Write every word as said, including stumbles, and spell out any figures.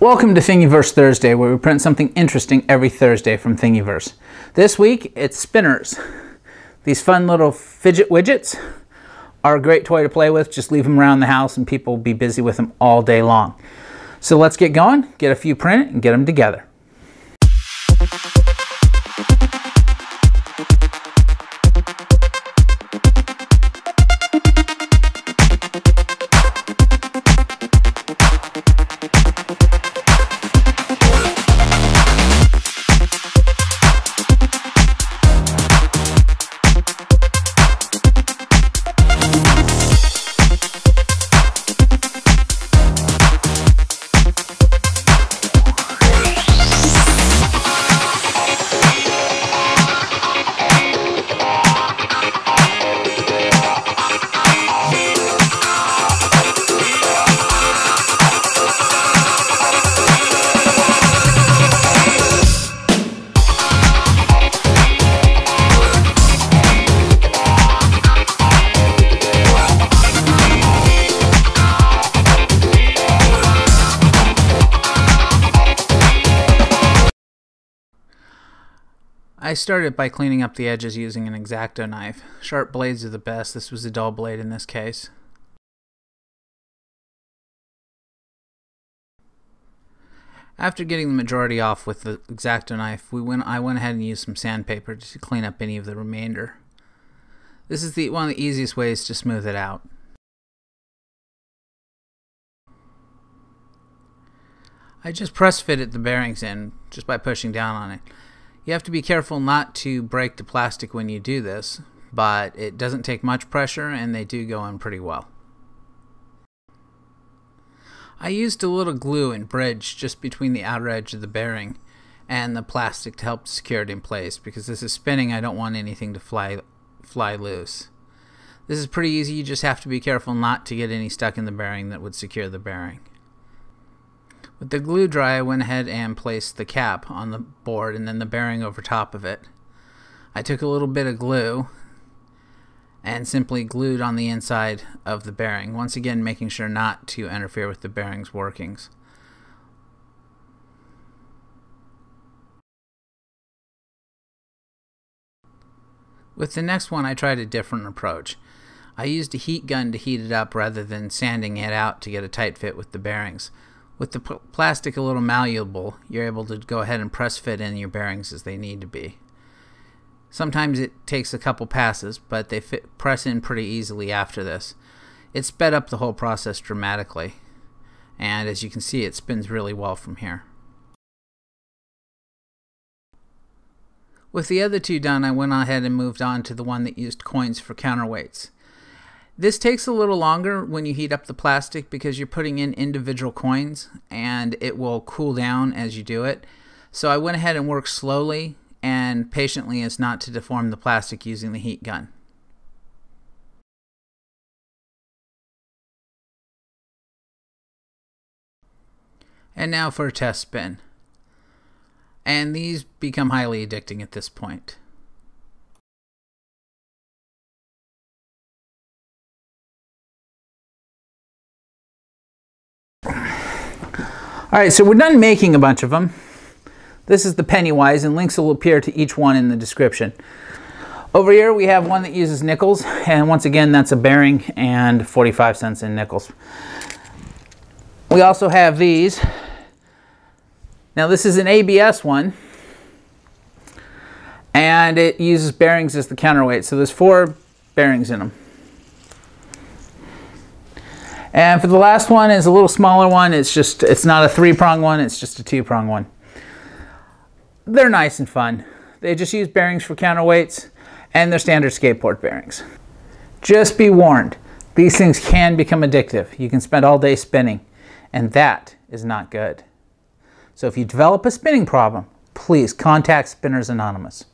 Welcome to Thingiverse Thursday, where we print something interesting every Thursday from Thingiverse. This week, it's spinners. These fun little fidget widgets are a great toy to play with. Just leave them around the house and people will be busy with them all day long. So let's get going, get a few printed, and get them together. I started by cleaning up the edges using an X-Acto knife. Sharp blades are the best. This was a dull blade in this case. After getting the majority off with the X-Acto knife, we went, I went ahead and used some sandpaper to clean up any of the remainder. This is the, one of the easiest ways to smooth it out. I just press fitted the bearings in just by pushing down on it. You have to be careful not to break the plastic when you do this, but it doesn't take much pressure and they do go in pretty well. I used a little glue and bridge just between the outer edge of the bearing and the plastic to help secure it in place. Because this is spinning, I don't want anything to fly, fly loose. This is pretty easy, you just have to be careful not to get any stuck in the bearing that would secure the bearing. With the glue dry, I went ahead and placed the cap on the board and then the bearing over top of it. I took a little bit of glue and simply glued on the inside of the bearing, once again making sure not to interfere with the bearing's workings. With the next one, I tried a different approach. I used a heat gun to heat it up rather than sanding it out to get a tight fit with the bearings. With the pl plastic a little malleable, you're able to go ahead and press fit in your bearings as they need to be. Sometimes it takes a couple passes, but they fit, press in pretty easily after this. It sped up the whole process dramatically, and as you can see, it spins really well from here. With the other two done, I went ahead and moved on to the one that used coins for counterweights. This takes a little longer when you heat up the plastic because you're putting in individual coins and it will cool down as you do it. So I went ahead and worked slowly and patiently as not to deform the plastic using the heat gun. And now for a test spin. And these become highly addicting at this point. Alright, so we're done making a bunch of them. This is the Pennywise, and links will appear to each one in the description. Over here we have one that uses nickels, and once again that's a bearing and forty-five cents in nickels. We also have these. Now this is an A B S one, and it uses bearings as the counterweight, so there's four bearings in them. And for the last one is a little smaller one. It's just, it's not a three-prong one, it's just a two-prong one. They're nice and fun. They just use bearings for counterweights and they're standard skateboard bearings. Just be warned, these things can become addictive. You can spend all day spinning, and that is not good. So if you develop a spinning problem, please contact Spinners Anonymous.